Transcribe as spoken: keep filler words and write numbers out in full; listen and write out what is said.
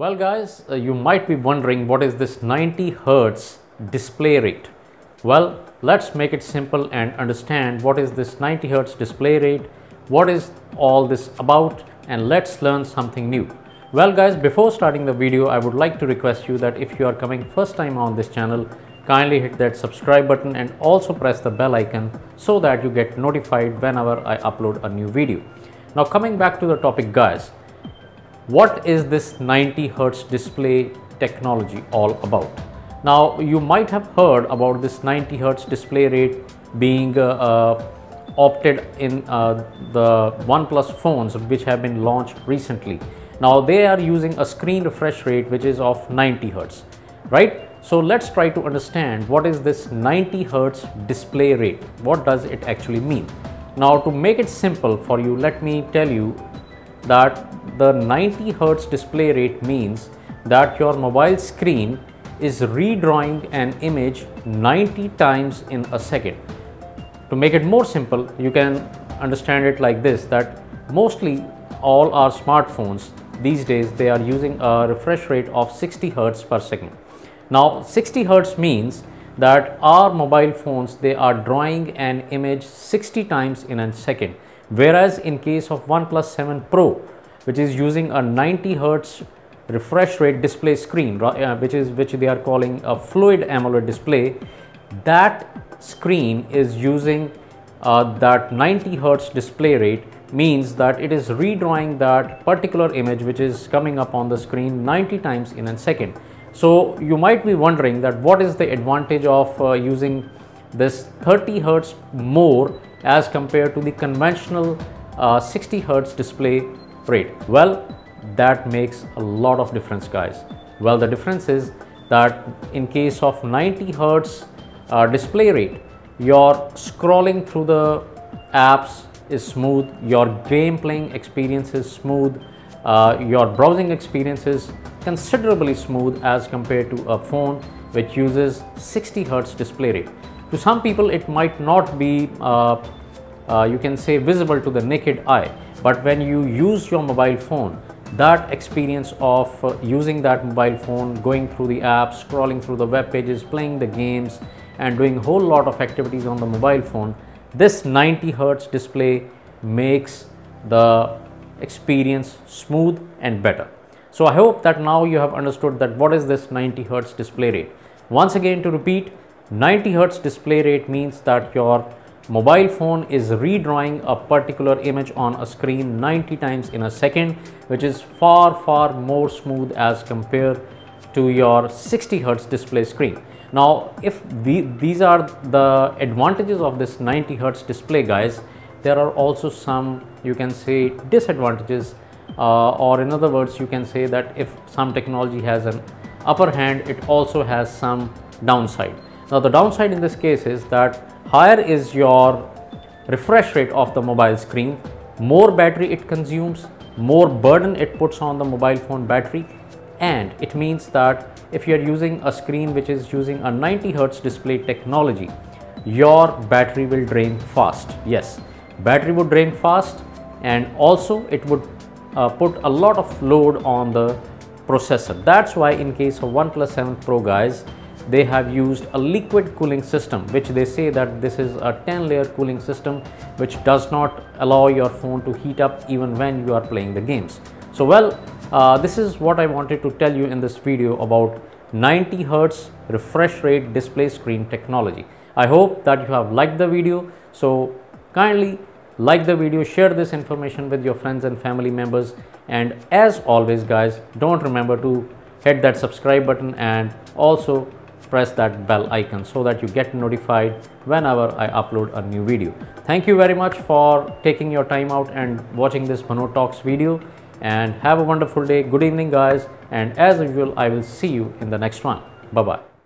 Well guys, uh, you might be wondering what is this ninety hertz display rate. Well, let's make it simple and understand what is this ninety hertz display rate, what is all this about, and let's learn something new. Well guys, before starting the video, I would like to request you that if you are coming first time on this channel, kindly hit that subscribe button and also press the bell icon so that you get notified whenever I upload a new video. Now coming back to the topic guys. What is this ninety hertz display technology all about? Now you might have heard about this ninety hertz display rate being uh, uh, opted in uh, the OnePlus phones which have been launched recently. Now they are using a screen refresh rate which is of ninety hertz, right? So let's try to understand what is this ninety hertz display rate. What does it actually mean? Now to make it simple for you, let me tell you that the ninety hertz display rate means that your mobile screen is redrawing an image ninety times in a second. To make it more simple, you can understand it like this, that mostly all our smartphones these days, they are using a refresh rate of sixty hertz per second. Now sixty hertz means that our mobile phones, they are drawing an image sixty times in a second. Whereas in case of OnePlus seven Pro, which is using a ninety hertz refresh rate display screen, uh, which is which they are calling a fluid AMOLED display, that screen is using uh, that ninety hertz display rate, means that it is redrawing that particular image which is coming up on the screen ninety times in a second. So you might be wondering that what is the advantage of uh, using this thirty hertz more as compared to the conventional uh, sixty hertz display rate. Well, that makes a lot of difference guys. Well, the difference is that in case of ninety hertz uh, display rate, your scrolling through the apps is smooth, your game playing experience is smooth, uh, your browsing experience is considerably smooth as compared to a phone which uses sixty hertz display rate. To some people, it might not be, uh, uh, you can say, visible to the naked eye. But when you use your mobile phone, that experience of uh, using that mobile phone, going through the apps, scrolling through the web pages, playing the games, and doing a whole lot of activities on the mobile phone, this ninety hertz display makes the experience smooth and better. So I hope that now you have understood that what is this ninety hertz display rate. Once again, to repeat, ninety hertz display rate means that your mobile phone is redrawing a particular image on a screen ninety times in a second, which is far far more smooth as compared to your sixty hertz display screen. Now if the, these are the advantages of this ninety hertz display guys, there are also some, you can say, disadvantages, uh, or in other words you can say that if some technology has an upper hand, it also has some downside. Now the downside in this case is that higher is your refresh rate of the mobile screen, more battery it consumes, more burden it puts on the mobile phone battery, and it means that if you are using a screen which is using a ninety hertz display technology, your battery will drain fast. Yes, battery would drain fast, and also it would uh, put a lot of load on the processor. That's why in case of OnePlus seven Pro guys, they have used a liquid cooling system, which they say that this is a ten layer cooling system which does not allow your phone to heat up even when you are playing the games. So well, uh, this is what I wanted to tell you in this video about ninety hertz refresh rate display screen technology. I hope that you have liked the video. So kindly like the video, share this information with your friends and family members. And as always guys, don't remember to hit that subscribe button and also press that bell icon so that you get notified whenever I upload a new video. Thank you very much for taking your time out and watching this Bhanot Talks video, and have a wonderful day. Good evening guys, and as usual I will see you in the next one. Bye bye.